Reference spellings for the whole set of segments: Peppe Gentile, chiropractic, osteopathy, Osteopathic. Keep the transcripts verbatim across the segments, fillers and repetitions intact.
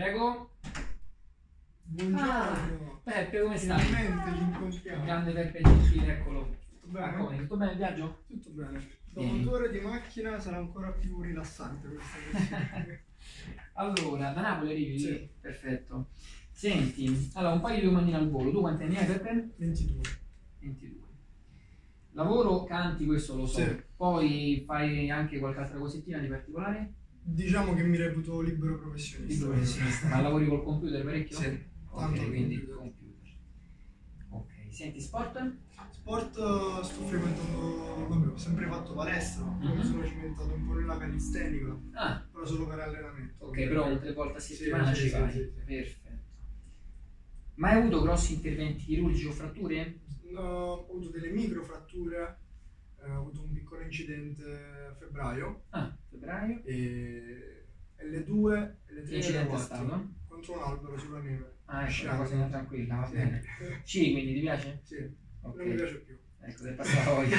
Prego. Buongiorno. Ah, Peppe, come si sta? Finalmente ci incontriamo. Grande Peppe Gentile, eccolo. Tutto bene? Tutto bene il viaggio? Tutto bene. Dopo due ore di macchina sarà ancora più rilassante questa. Allora, da Napoli arrivi? Sì. Perfetto. Senti, allora un paio di domandine al volo. Tu quanti anni hai, Peppe? ventidue. ventidue. Lavoro, canti, questo lo so. Sì. Poi fai anche qualche altra cosettina di particolare? Diciamo che mi reputo libero professionista. Libero professionista. Ma lavori col computer parecchio? Sì. Ok, quindi computer. computer. Ok, senti, sport? Sport sto frequentando, vabbè, ho sempre fatto palestra, mm -hmm. mi sono cimentato un po' nella calistenica, ah. però solo per allenamento. Ok, però un tre volte a settimana sì, ci sì, fai. Sì, sì. Perfetto. Ma hai avuto grossi interventi chirurgici o fratture? No, ho avuto delle microfratture, eh, ho avuto un piccolo incidente a febbraio. Ah, febbraio? E L due, L tre, L quattro, contro un albero sulla neve. Ah, ecco, una cosa tranquilla, va bene. Sì, quindi ti piace? Sì, okay. Non mi piace più. Ecco, ti è passata voglia.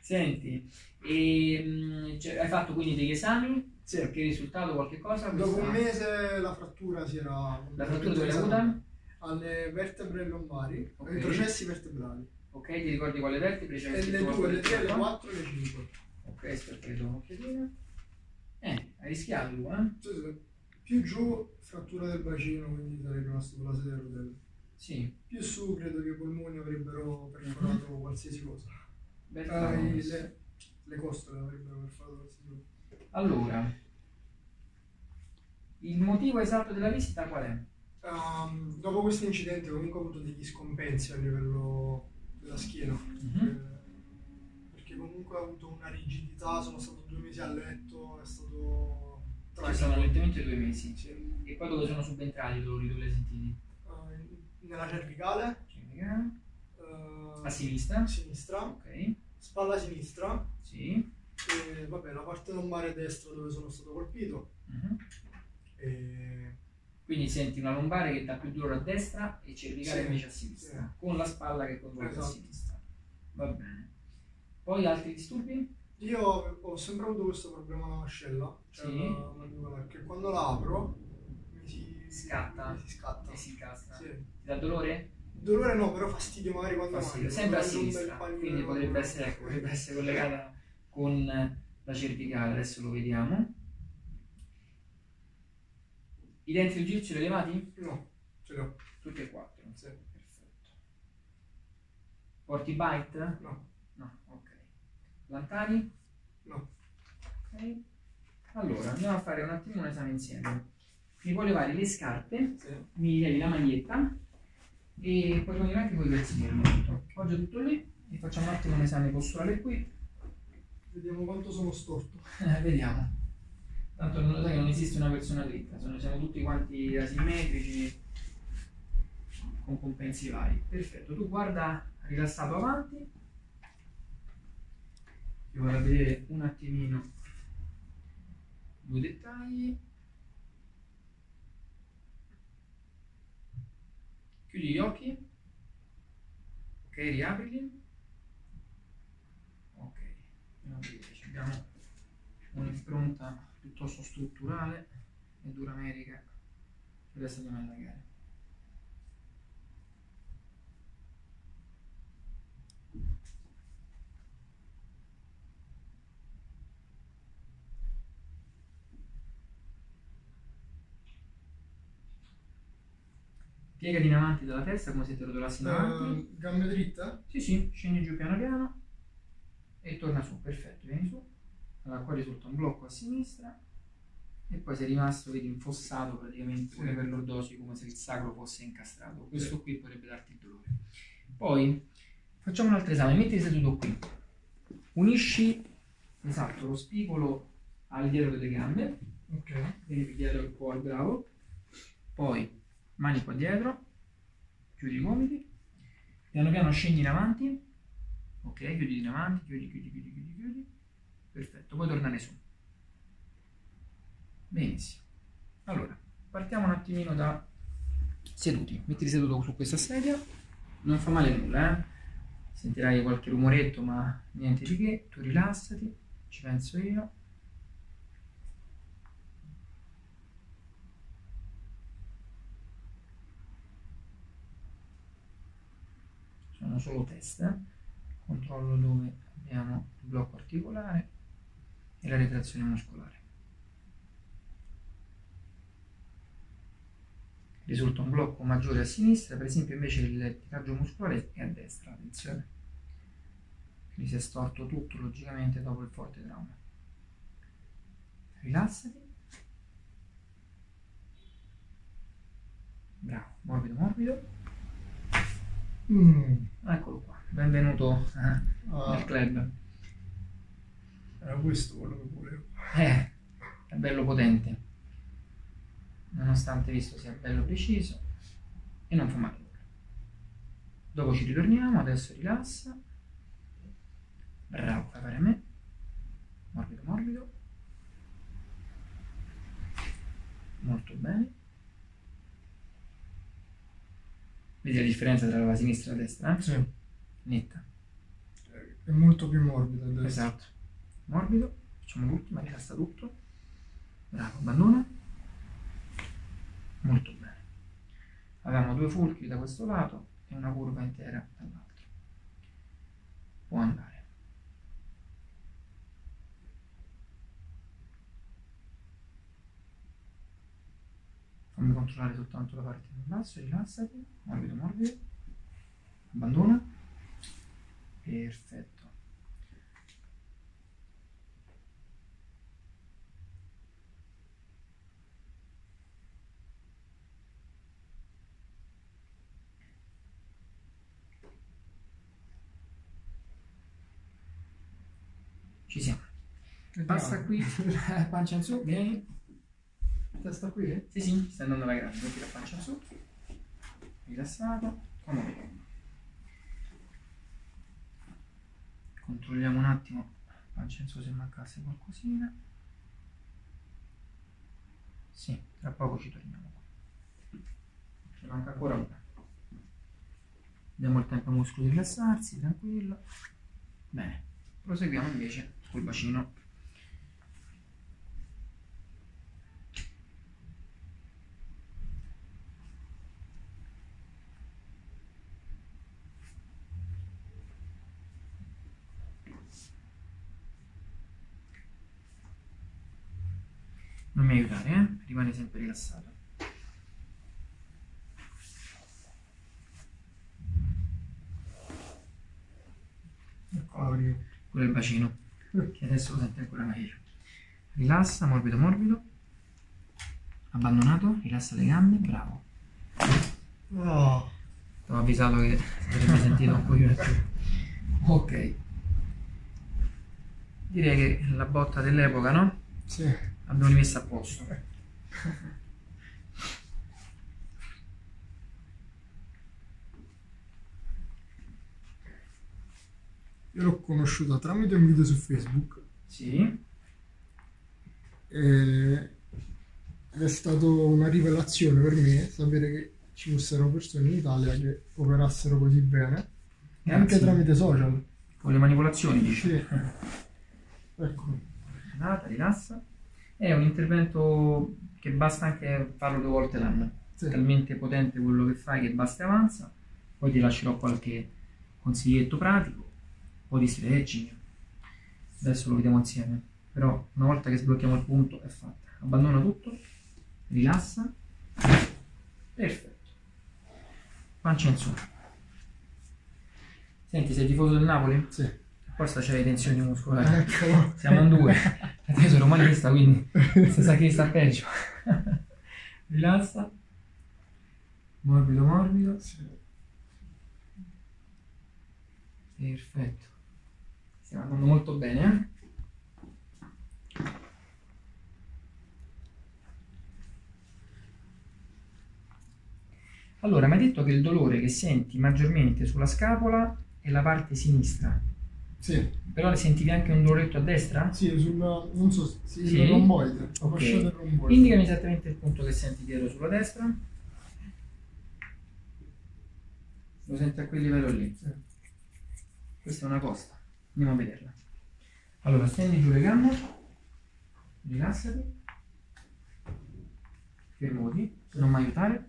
Senti, e, cioè, hai fatto quindi degli esami? Sì. Che risultato, qualche cosa? Questa... Dopo un mese la frattura si era... La frattura dove l'hai avuta? Alle vertebre lombari, okay. Ai processi vertebrali. Ok, ti ricordi quale vertebre? Cioè L due, L tre, L quattro, L cinque. Ok, aspetta che do un'occhiatina. Eh, hai rischiato tu, eh? Sì, sì. Più giù, frattura del bacino, quindi sarebbe rimasto con la sedia a rotelle. Sì. Più su, credo che i polmoni avrebbero perforato mm-hmm. qualsiasi cosa. Dai, le, le costole avrebbero perforato qualsiasi cosa. Allora, il motivo esatto della visita qual è? Um, dopo questo incidente comunque ho avuto degli scompensi a livello della schiena, mm-hmm. eh, perché comunque ho avuto una rigidità, sono stato due mesi a letto, è stato tragico. Sono letteralmente due mesi. Sì. E poi dove sono subentrati i dolori, dove li hai sentiti? Uh, nella cervicale, cervicale. Uh, a sinistra, a sinistra. Okay. Spalla sinistra. Sì. E, vabbè, la parte lombare destra dove sono stato colpito. Uh-huh. E... Quindi senti una lombare che dà più dolore a destra e cervicale sì, invece a sinistra, sì. con la spalla che conduce esatto. a sinistra. Va bene. Poi altri disturbi? Io ho sempre avuto questo problema alla mascella, cioè sì. la, la, che quando la apro mi si scatta, mi si scatta. E si incastra. Sì. Ti dà dolore? Dolore no, però fastidio magari quando fastidio. Magari, sempre a sinistra, quindi potrebbe essere, ecco, potrebbe essere collegata con la cervicale, adesso lo vediamo. I denti del giro ce li ho elevati? No, ce li ho. Tutti e quattro? Sì. Perfetto. Porti bite? No. No, ok. Plantari? No. Ok. Allora, andiamo a fare un attimo un esame insieme. Mi puoi levare le scarpe, sì. mi levi la maglietta e poi togliere anche quei pezzi al momento. Poggio tutto lì e facciamo un attimo un esame posturale qui. Vediamo quanto sono storto. Eh, vediamo. Tanto non lo sai che non esiste una persona dritta, sono, siamo tutti quanti asimmetrici, con compensi vari. Perfetto, tu guarda rilassato avanti. Io vado a vedere un attimino due dettagli. Chiudi gli occhi. Ok, riaprili. Abbiamo un'impronta piuttosto strutturale e duramerica che adesso andiamo a indagare. Piegati in avanti dalla testa come se te lo dorassi in avanti. Uh, gambe dritta? Sì, sì, scendi giù piano piano. E torna su, perfetto, vieni su. Allora qua risulta un blocco a sinistra e poi sei rimasto, vedi, infossato praticamente come sì. per lordosi, come se il sacro fosse incastrato. Questo sì. qui potrebbe darti il dolore. Poi facciamo un altro esame, mettiti seduto qui, unisci esatto lo spigolo al dietro delle gambe, okay. vieni qui dietro un po' al bravo, poi mani qua dietro, chiudi i gomiti, piano piano scendi in avanti. Ok, chiudi in avanti, chiudi, chiudi, chiudi, chiudi, chiudi. Perfetto, puoi tornare su. Benissimo. Allora, partiamo un attimino da seduti. Mettiti seduto su questa sedia. Non fa male nulla, eh. Sentirai qualche rumoretto, ma niente di che. Tu rilassati, ci penso io. facciamo solo testa, controllo dove abbiamo il blocco articolare e la retrazione muscolare. Risulta un blocco maggiore a sinistra, per esempio invece il tiraggio muscolare è a destra, attenzione. Quindi si è storto tutto logicamente dopo il forte trauma. Rilassati. Bravo, morbido, morbido. Mm. Eccolo qua, benvenuto eh, ah, nel club. Era questo quello che volevo. Eh, è bello potente. Nonostante visto sia bello preciso e non fa male. Dopo ci ritorniamo, adesso rilassa. Bravo, fai fare a me. Morbido, morbido. Molto bene. Vedi la differenza tra la sinistra e la destra? Eh? Sì. Netta. È molto più morbida adesso. Esatto. Morbido. Facciamo l'ultima, rilassa tutto. Bravo, abbandona. Molto bene. Abbiamo due fulcri da questo lato e una curva intera dall'altro. Può andare. Fammi controllare soltanto la parte in basso, rilassati, morbido, morbido, abbandona, perfetto. Ci siamo. Passa qui, pancia in su, vieni. Testa qui? Eh? Sì, sì, sta andando alla grande, metti la pancia su, rilassata, comodo. Controlliamo un attimo pancia in su se mancasse qualcosina. Sì, tra poco ci torniamo qua. Ci manca ancora una. Diamo il tempo al muscolo di rilassarsi, tranquillo. Bene, proseguiamo invece col bacino. Non mi aiutare, eh? Rimane sempre rilassato. Quello è il bacino, che adesso lo sente ancora meglio. Rilassa, morbido, morbido. Abbandonato, rilassa le gambe, bravo. Oh. Ti ho avvisato che sarebbe sentito un po' più. Ok. Direi che la botta dell'epoca, no? Sì. Abbiamo rimesso a posto. Io l'ho conosciuta tramite un video su Facebook. Sì. E... ed è stata una rivelazione per me sapere che ci fossero persone in Italia che operassero così bene. E anche tramite social. Con le manipolazioni, dici? Sì. Ecco. Nata, rilassa. È un intervento che basta anche farlo due volte l'anno, sì. È talmente potente quello che fai che basta e avanza. Poi ti lascerò qualche consiglietto pratico, un po' di stretching, adesso lo vediamo insieme, però una volta che sblocchiamo il punto è fatta. Abbandona tutto, rilassa, perfetto, pancia in su. Senti, sei tifoso del Napoli? Sì. Apposta c'è le tensioni muscolari, ecco. Siamo in due, io sono romanista quindi si sa che sta peggio. Rilassa, morbido, morbido, sì. Perfetto, stiamo andando molto bene, eh? Allora, mi hai detto che il dolore che senti maggiormente sulla scapola è la parte sinistra. Sì. Però sentivi anche un doloretto a destra? Sì, sulla, non so, sì, sì. Sulla romboide, la fascia del romboide. Indicami esattamente il punto che senti dietro sulla destra. Lo senti a quel livello lì. Sì. Questa è una costa, andiamo a vederla. Allora, stendi giù le gambe, rilassati, fermati, non mi aiutare.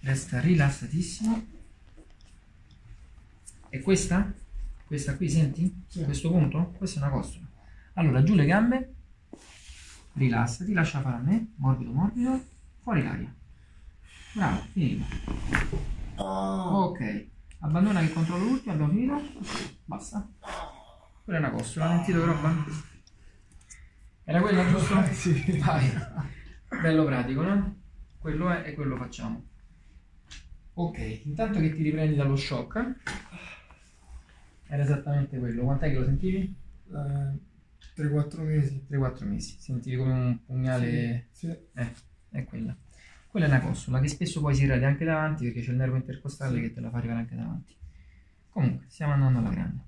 resta rilassatissimo. E questa? Questa qui, senti? Sì. Questo punto? Questa è una costola. Allora, giù le gambe, rilassati, lascia fare a me, morbido, morbido, fuori l'aria. Bravo, finito. Oh. Ok, abbandona il controllo ultimo, abbiamo finito, basta. Quella è una costola, hai sentito che roba? Era quella giusto? Sì. Vai. Bello pratico, no? Quello è e quello facciamo. Ok, intanto che ti riprendi dallo shock, era esattamente quello. Quant'è che lo sentivi? Eh, tre quattro mesi. tre quattro mesi, sentivi come un pugnale. Sì. Sì. Eh, è quella. Quella è una costola che spesso poi si irradia anche davanti perché c'è il nervo intercostale sì. che te la fa arrivare anche davanti. Comunque, stiamo andando alla grande.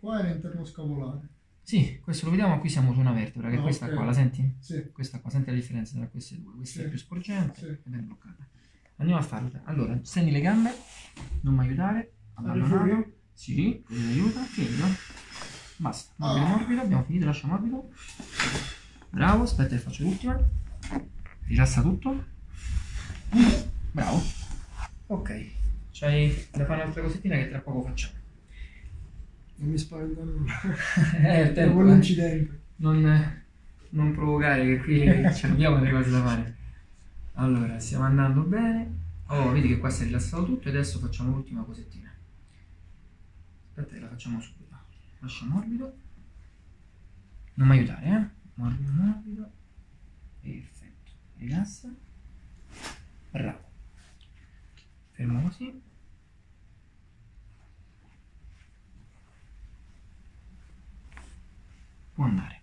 Qua è l'interno scapolare. Sì, questo lo vediamo, qui siamo su una vertebra, che ah, questa okay. qua, la senti? Sì. Questa qua, senti la differenza tra queste due, questa sì. è più sporgente sì. ed è bloccata. Andiamo a farla. Allora, stendi le gambe, non mi aiutare, abbandonare. Sì, così mi aiuta, finito. Basta, morbido, ah. morbido, abbiamo finito, lascia morbido. Bravo, aspetta che faccio l'ultima. Rilassa tutto. Bravo. Ok, c'hai da fare un'altra cosettina che tra poco facciamo. Non mi spaventa nulla. È il tempo. Non, eh. non, non provocare, che qui ci abbiamo delle cose da fare. Allora, stiamo andando bene. Oh, vedi che qua si è rilassato tutto. E adesso facciamo l'ultima cosettina. Aspetta che la facciamo subito. Lascia morbido. Non mi aiutare, eh? Morbido, morbido. Perfetto. Rilassa. Bravo. Fermo così. Può andare.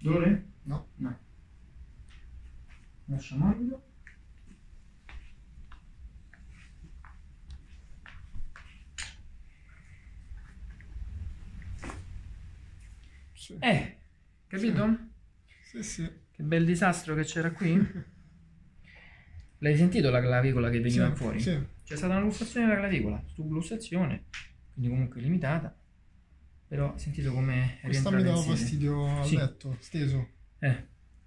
Dolore? No, no. Lascia morbido. Sì. Eh, capito? Sì. Sì, sì. Che bel disastro che c'era qui. L'hai sentito la clavicola che veniva sì, fuori? Sì. C'è stata una lussazione della clavicola, sublussazione, quindi comunque limitata. Però sentito come è rientrata insieme. Questa mi dava fastidio sì. a letto, steso. Eh,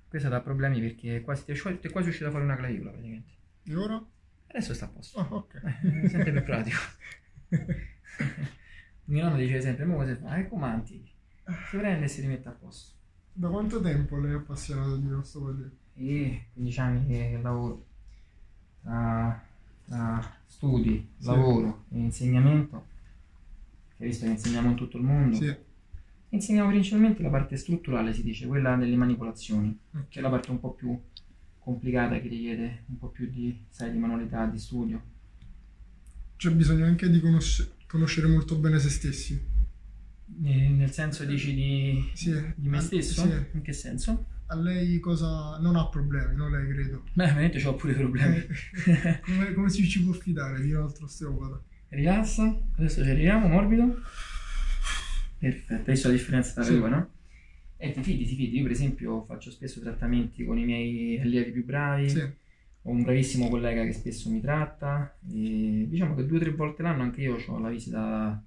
questa dà problemi perché quasi ti è sciolto e quasi è uscita fuori una clavicola praticamente. E ora? Adesso sta a posto. Ah, oh, ok. Eh, sempre più pratico. Mio nonno diceva sempre, ma cosa fa? Che comanti? Si prende e si rimette a posto. Da quanto tempo lei è appassionato di osteopatia? Eh, quindici anni che lavoro. Tra, tra studi, sì. lavoro e insegnamento, che visto che insegniamo in tutto il mondo, sì. insegniamo principalmente la parte strutturale, si dice, quella delle manipolazioni, okay. che è la parte un po' più complicata che richiede un po' più di, sai, di manualità, di studio. C'è bisogno anche di conosce- conoscere molto bene se stessi. Nel senso dici di, sì, di me stesso? Sì. In che senso? A lei cosa... non ha problemi, no lei credo? Beh, veramente ho pure problemi. come, come si ci può fidare di un altro osteopata? Rilassa, adesso ci arriviamo, morbido. Perfetto, hai visto la differenza tra sì. le due, no? E ti fidi, ti fidi. Io per esempio faccio spesso trattamenti con i miei allievi più bravi. Sì. Ho un bravissimo collega che spesso mi tratta. E diciamo che due o tre volte l'anno anche io ho la visita...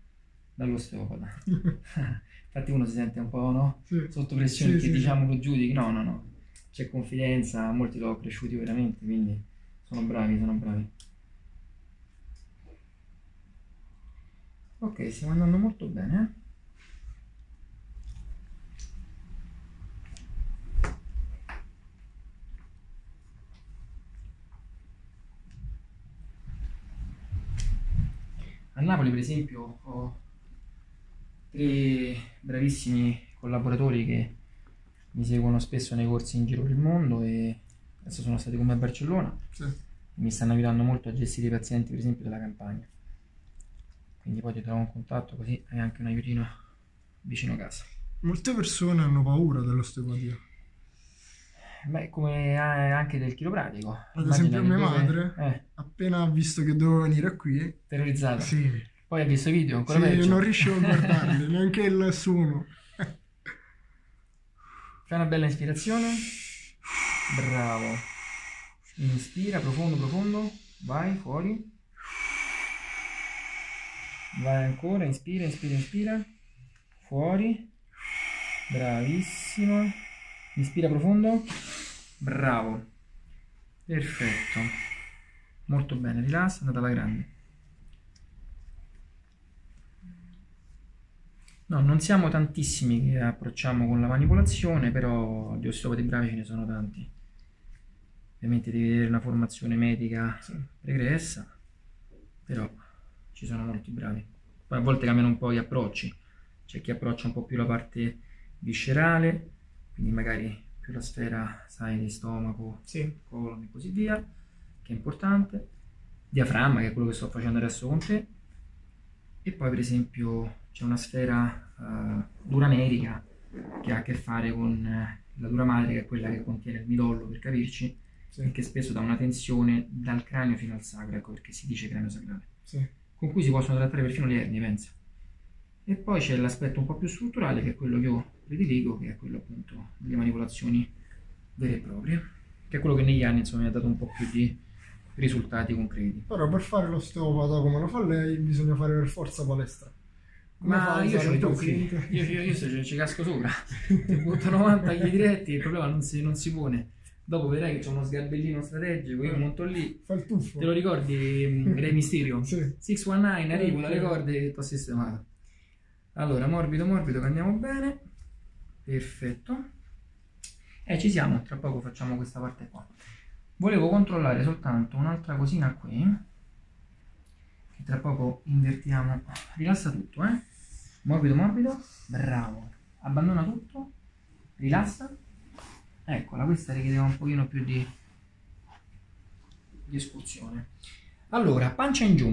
dall'osteopata. Infatti uno si sente un po', no? Sì. Sotto pressione sì, che sì, diciamo sì. lo giudichi, no no no, c'è confidenza, molti l'ho cresciuti veramente, quindi sono bravi, sono bravi. Ok, stiamo andando molto bene, eh? A Napoli per esempio ho tre bravissimi collaboratori che mi seguono spesso nei corsi in giro per il mondo e adesso sono stati con me a Barcellona sì. e mi stanno aiutando molto a gestire i pazienti per esempio della campagna, quindi poi ti trovo un contatto così hai anche un aiutino vicino casa. Molte persone hanno paura dell'osteopatia. Beh, come anche del chiropratico. Ad immagina esempio mia madre, eh. appena ha visto che dovevo venire qui... Terrorizzata. Sì. Poi ha visto i video, ancora sì, peggio. Non riuscivo a guardarli, neanche il suono. Fai una bella ispirazione. Bravo. Inspira, profondo, profondo. Vai, fuori. vai ancora, inspira, inspira, inspira, fuori, bravissimo, inspira profondo, bravo, perfetto, molto bene, rilassa, andata alla grande. No, non siamo tantissimi che approcciamo con la manipolazione, però gli osteopati bravi ce ne sono tanti. Ovviamente devi avere una formazione medica pregressa, però ci sono molti bravi. Poi a volte cambiano un po' gli approcci, c'è chi approccia un po' più la parte viscerale, quindi magari più la sfera, sai, di stomaco, sì, colon e così via, che è importante, diaframma, che è quello che sto facendo adesso con te, e poi per esempio c'è una sfera uh, duramerica che ha a che fare con uh, la dura madre, che è quella che contiene il midollo, per capirci, sì, e che spesso dà una tensione dal cranio fino al sacro, ecco perché si dice cranio sacrale, sì, con cui si possono trattare perfino le ernie, pensa. E poi c'è l'aspetto un po' più strutturale, che è quello che io prediligo, che è quello appunto delle manipolazioni vere e proprie, che è quello che negli anni insomma mi ha dato un po' più di risultati concreti. Però per fare l'osteopata come lo fa lei bisogna fare per forza palestra. Come ma io ce li tocchi, io, io, io se ci casco sopra, ti butto novanta chili diretti, il problema non si, non si pone. Dopo vedrai che c'è uno sgarbellino strategico, io monto lì, fa il tuffo. Te lo ricordi Re Mysterio? Sì. sei diciannove, arrivo, la ricordi e ti ho sistemato. Allora, morbido, morbido, che andiamo bene, perfetto, e ci siamo, tra poco facciamo questa parte qua. Volevo controllare soltanto un'altra cosina qui, che tra poco invertiamo, rilassa tutto, eh? Morbido, morbido, bravo, abbandona tutto, rilassa, eccola, questa richiedeva un pochino più di, di escursione. Allora, pancia in giù,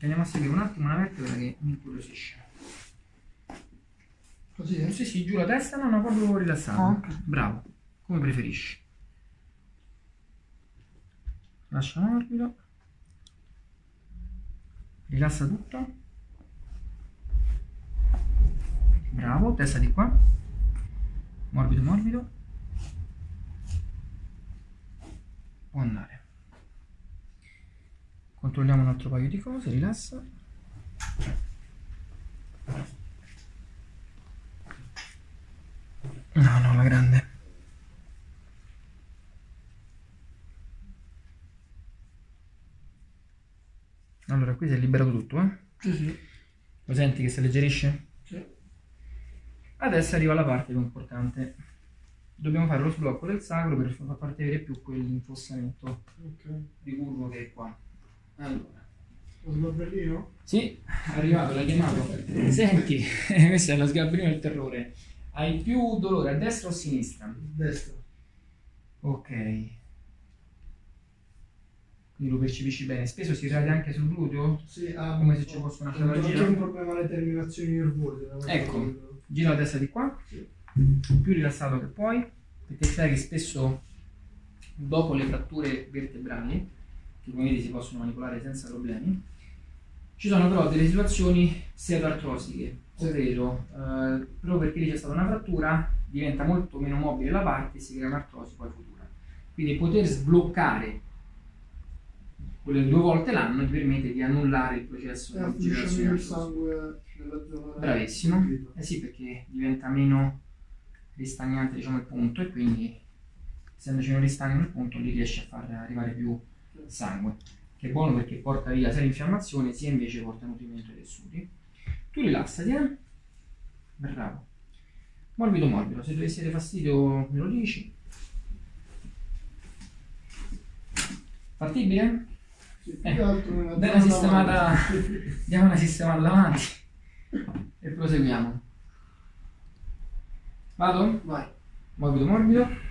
andiamo a seguire un attimo una vertebra che mi incuriosisce. Così, eh? Sì, sì, giù la testa, non ho proprio rilassato. Oh, okay. Bravo, come preferisci. Lascia morbido. Rilassa tutto. Bravo, testa di qua. Morbido, morbido. Può andare. Controlliamo un altro paio di cose, rilassa. No, no, la grande. Allora, qui si è liberato tutto, eh? Sì, sì. Lo senti che si alleggerisce? Sì. Adesso arriva la parte più importante. Dobbiamo fare lo sblocco del sacro per far partire più quell'infossamento, okay, di curvo che è qua. Allora. Lo sgabellino? Sì, è arrivato, l'hai chiamato. Senti, questo è lo sgabellino del terrore. Hai più dolore a destra o a sinistra? Destra. Ok. Quindi lo percepisci bene. Spesso si rade anche sul gluteo? Sì, ah, come se ci fosse una frattura. C'è un problema alle terminazioni nervose. Ecco, gira la testa di qua, sì, più rilassato che puoi, perché sai che spesso dopo le fratture vertebrali, che come vedi si possono manipolare senza problemi, ci sono però delle situazioni pseudoartrosiche, ovvero eh, proprio perché lì c'è stata una frattura diventa molto meno mobile la parte e si crea un'artrosi poi futura. Quindi poter sbloccare quelle due volte l'anno ti permette di annullare il processo eh, di generazione del sangue nella zona. Bravissimo, eh sì, perché diventa meno ristagnante, diciamo, il punto, e quindi essendoci un ristagno nel punto lì riesce a far arrivare più sangue, che è buono perché porta via sia l'infiammazione sia invece porta nutrimento ai tessuti. Tu rilassati, eh? Bravo. Morbido, morbido. Se dovessi avere fastidio me lo dici. Fattibile? Sì, eh, dai una sistemata, diamo una sistemata davanti e proseguiamo. Vado? Vai. Morbido, morbido.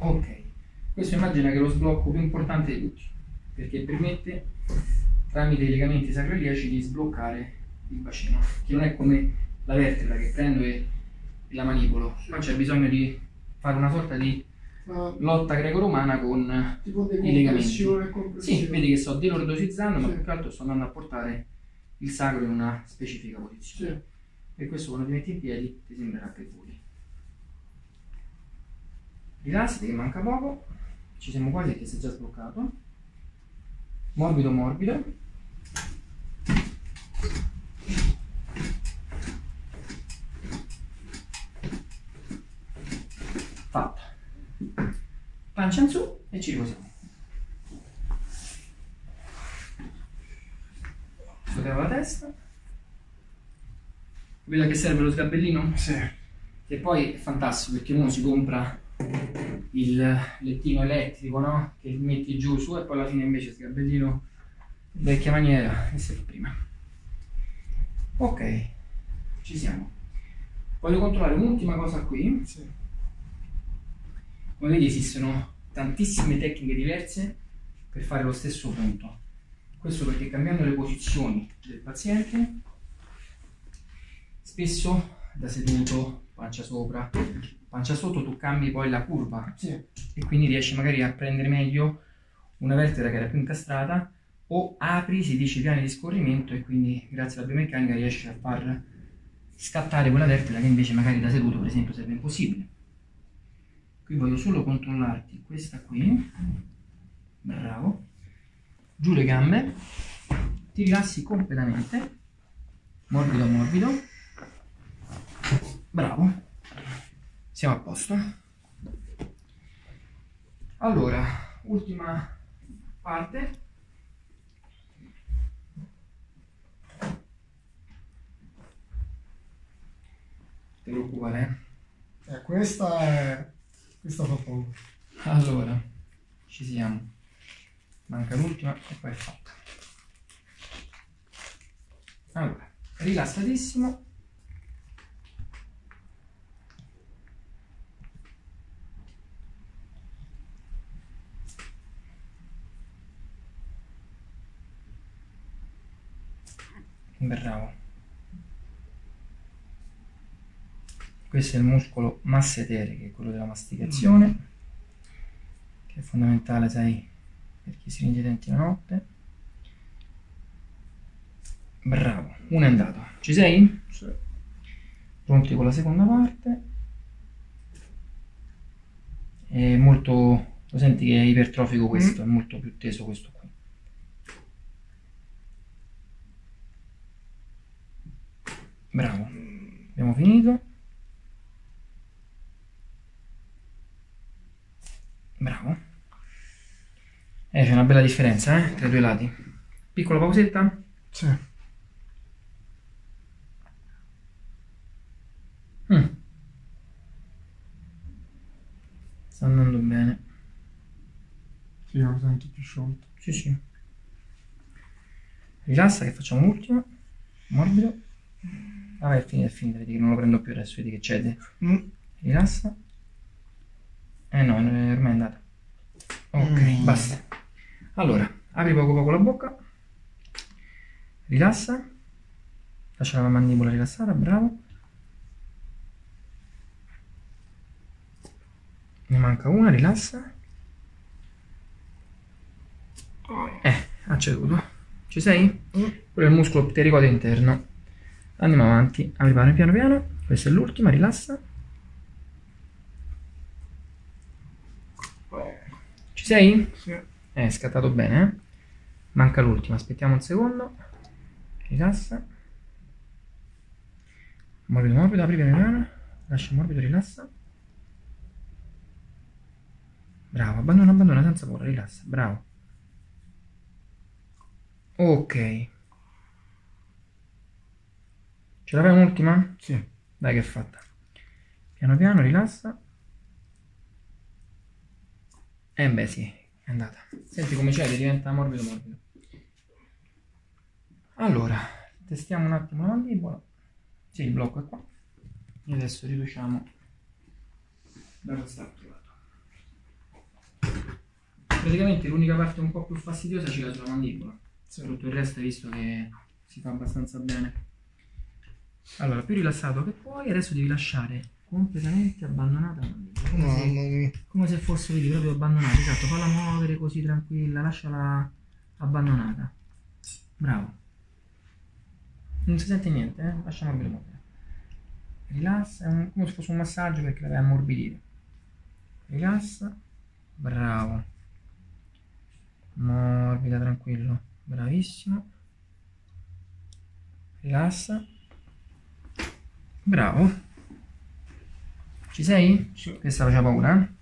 Ok. Questo immagina che è lo sblocco più importante di tutti, perché permette tramite i legamenti sacroiliaci di sbloccare il bacino, che non è come la vertebra che prendo e la manipolo, ma c'è bisogno di fare una sorta di lotta greco-romana con tipo i legamenti. Sì, vedi che sto delordosizzando, sì, ma più che altro sto andando a portare il sacro in una specifica posizione. Sì. Per questo quando ti metti in piedi ti sembrerà che vuoi. Rilassati che manca poco. Ci siamo quasi, che si è già sbloccato. Morbido morbido. Fatta. Pancia in su e ci riposiamo. Sollevo la testa. Quella che serve lo sgabellino? Sì. Che poi è fantastico perché uno si compra il lettino elettrico, no? Che metti giù su e poi alla fine invece sgabellino vecchia maniera e serve prima. Ok, ci siamo. Voglio controllare un'ultima cosa qui. Sì. Come vedi esistono tantissime tecniche diverse per fare lo stesso punto. Questo perché cambiando le posizioni del paziente, spesso da seduto, pancia sopra, pancia sotto, tu cambi poi la curva, sì, e quindi riesci magari a prendere meglio una vertebra che era più incastrata, o apri, si dice, i piani di scorrimento e quindi grazie alla biomeccanica riesci a far scattare quella vertebra che invece magari da seduto per esempio sarebbe impossibile. Qui voglio solo controllarti questa qui, bravo, giù le gambe, ti rilassi completamente, morbido morbido, bravo. Siamo a posto. Allora, ultima parte. Te lo occupa, eh? eh? Questa è... Questa fa poco. Allora, ci siamo. Manca l'ultima e poi è fatta. Allora, rilassatissimo. Bravo. Questo è il muscolo massetere, che è quello della masticazione, mm-hmm, che è fondamentale, sai, per chi si ringe i denti la notte. Bravo, uno è andato. Ci sei? Sì. Pronti con la seconda parte. È molto... lo senti che è ipertrofico questo, mm-hmm, è molto più teso questo qui. Bravo, abbiamo finito. Bravo. Eh, c'è una bella differenza, eh, tra i due lati. Piccola pausetta? Sì. Mm. Sta andando bene. Sì, lo sento più sciolto. Sì, sì. Rilassa che facciamo l'ultima. Morbido. Ah, è finita, è finita, vedi che non lo prendo più adesso, vedi che cede. Mm. Rilassa. Eh no, è ormai andata. Ok, mm, basta. Allora, apri poco poco la bocca. Rilassa. Lascia la mandibola rilassata, bravo. Ne manca una, rilassa. Eh, ha ceduto. Ci sei? Mm. Quello è il muscolo ptericode interno. Andiamo avanti, arrivare piano piano, questa è l'ultima, rilassa. Ci sei? Sì. È scattato bene, eh? Manca l'ultima, aspettiamo un secondo. Rilassa. Morbido morbido, apri piano piano, lascia morbido, rilassa. Bravo, abbandona, abbandona, senza paura, rilassa, bravo. Ok. Ce la fai un'ultima? Sì. Dai che è fatta. Piano piano, rilassa. Eh beh sì, è andata. Senti come c'è, diventa morbido morbido. Allora, testiamo un attimo la mandibola. Sì, il blocco è qua. E adesso riduciamo da quest'altro lato. Praticamente l'unica parte un po' più fastidiosa c'è la sulla mandibola. Sì. Tutto il resto hai visto che si fa abbastanza bene. Allora, più rilassato che puoi, adesso devi lasciare completamente abbandonata la mandibola. Come, no, se, come se fosse, vedi, proprio abbandonata. Esatto, falla muovere così tranquilla, lasciala abbandonata. Bravo. Non si sente niente, eh? Lascia morbido muovere. Rilassa, è un, come se fosse un massaggio perché la vai a ammorbidire. Rilassa. bravo, morbida, tranquillo, bravissimo, rilassa, bravo, ci sei? Sì. Questa faceva paura, eh?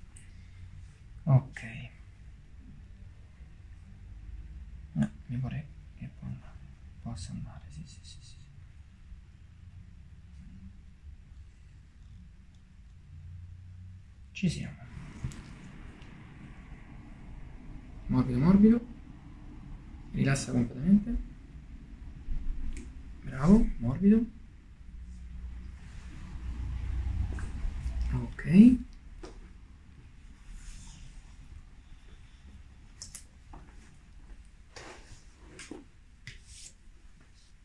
Ok, eh, mi pare che possa andare, sì sì sì sì. Ci siamo. Morbido, morbido. Rilassa completamente. Bravo, morbido. Ok.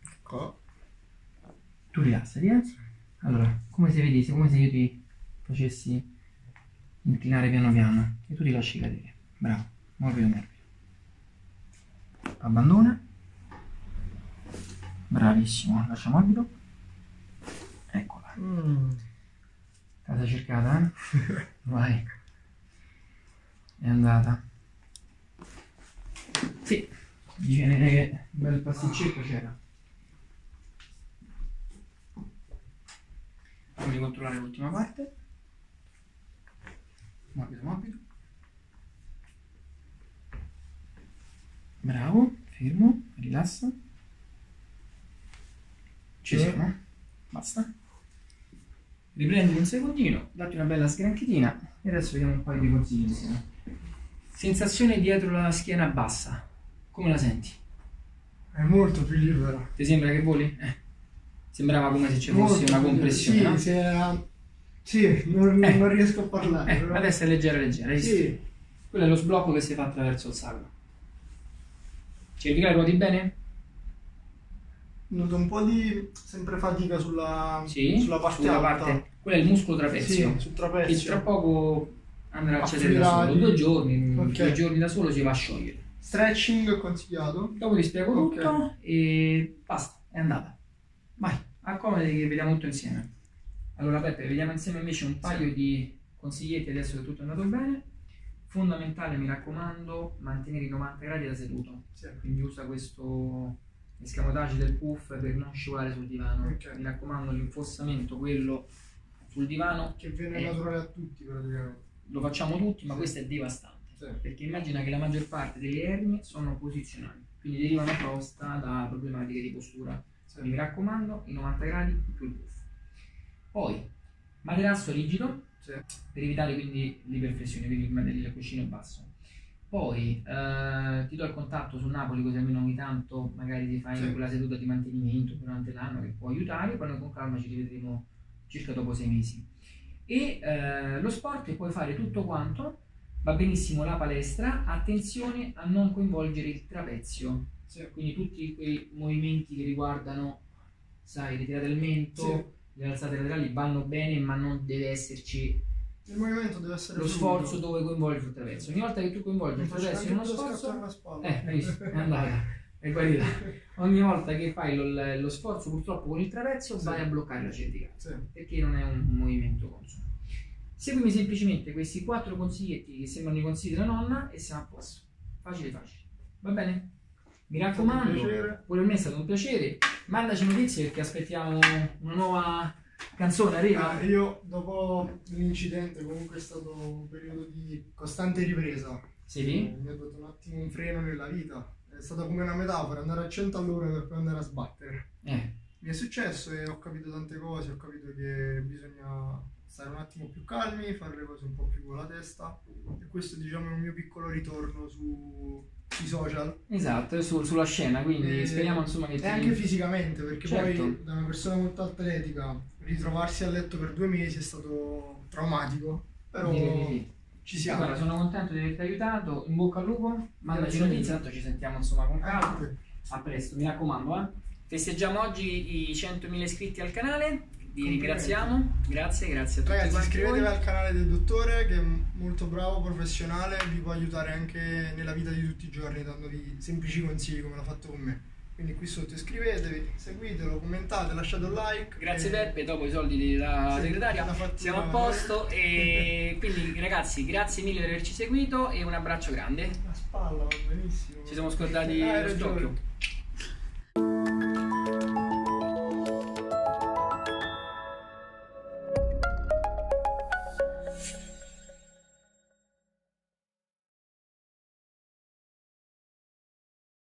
Ecco. Tu rilassati, eh? Allora, come se vedessi, come se io ti facessi inclinare piano piano e tu ti lasci cadere. Bravo, morbido, morbido, abbandona, bravissimo, lascia morbido, eccola, mm. casa cercata, eh? Vai, è andata, sì, dice che un bel pasticcetto c'era. Fammi controllare l'ultima parte. Morbido, morbido. Bravo, fermo, rilassa. Ci siamo. Basta. Riprendi un secondino, datti una bella sgranchitina e adesso vediamo un paio di consigli insieme. Sensazione dietro la schiena bassa. Come la senti? È molto più libera. Ti sembra che voli? Eh. Sembrava come se ci fosse una compressione, sì, no? Se era... Sì, non, eh, non riesco a parlare. Eh, però... Adesso è leggera, leggera. Sì. Quello è lo sblocco che si fa attraverso il sacro. Cervicale, ruoti bene? Noto un po' di sempre fatica sulla, sì, sulla parte sulla alta. Parte. Quello è il muscolo trapezio. Sì, sul trapezio. Che tra poco andrà a cedere da solo. Due giorni, okay. due giorni da solo si va a sciogliere. Stretching consigliato. Dopo ti spiego okay. tutto e basta, è andata. Vai, accomodati che vediamo tutto insieme. Allora Peppe, vediamo insieme invece un paio sì. di consiglietti adesso che tutto è andato bene. Fondamentale, mi raccomando, mantenere i novanta gradi da seduto. Sì. Quindi usa questo escamotage del puff per non scivolare sul divano. Okay. Mi raccomando, l'infossamento, quello sul divano... Che viene è... naturale a tutti praticamente. Lo facciamo tutti, ma sì. questo è devastante. Sì. Perché immagina che la maggior parte delle ernie sono posizionali. Quindi derivano apposta da problematiche di postura. Sì. Quindi mi raccomando, i novanta gradi più il puff. Poi materasso rigido sì. per evitare quindi l'iperflessione, quindi il cuscino basso. Poi eh, ti do il contatto su Napoli, così almeno ogni tanto magari ti fai sì. quella seduta di mantenimento durante l'anno che può aiutare. Poi noi con calma ci rivedremo circa dopo sei mesi. E eh, lo sport, puoi fare tutto quanto, va benissimo la palestra. Attenzione a non coinvolgere il trapezio, sì. quindi tutti quei movimenti che riguardano, sai, ritirare il mento. Sì. Le alzate laterali vanno bene, ma non deve esserci il movimento, deve essere lo sforzo fluido. Dove coinvolge il traverso. Ogni volta che tu coinvolgi il traverso in uno sforzo, eh, hai visto? È andata, è qua di là. Ogni volta che fai lo, lo sforzo purtroppo con il traverso sì. vai a bloccare la cervicale sì. perché non è un movimento consono. Seguimi semplicemente questi quattro consiglietti che sembrano i consigli della nonna e siamo a posto. Facile, facile, va bene? Mi raccomando, pure a me è stato un piacere. Mandaci notizie perché aspettiamo una nuova canzone, arriva? Ah, io dopo l'incidente comunque è stato un periodo di costante ripresa. Sì? Mi ha dato un attimo un freno nella vita. È stata come una metafora, andare a cento all'ora per poi andare a sbattere. Eh. Mi è successo e ho capito tante cose, ho capito che bisogna stare un attimo più calmi, fare le cose un po' più con la testa. E questo diciamo è un mio piccolo ritorno su... sui social, esatto, su, sulla scena, quindi e, speriamo insomma che e ti... anche fisicamente, perché certo. poi da una persona molto atletica ritrovarsi a letto per due mesi è stato traumatico, però sì, sì. ci siamo. Guarda, sono contento di averti aiutato, in bocca al lupo, mandaci notizie, tanto ci sentiamo insomma con calma, a presto, mi raccomando, eh. Festeggiamo oggi i centomila iscritti al canale, vi ringraziamo, grazie, grazie a tutti. Ragazzi, iscrivetevi al canale del dottore che è molto bravo, professionale, vi può aiutare anche nella vita di tutti i giorni dandovi semplici consigli come l'ha fatto con me. Quindi qui sotto iscrivetevi, seguitelo, commentate, lasciate un like. Grazie e... Peppe, dopo i soldi della segretaria fattura, siamo a posto. E quindi ragazzi, grazie mille per averci seguito e un abbraccio grande. La spalla va benissimo. Ci siamo scordati eh, lo stocchio.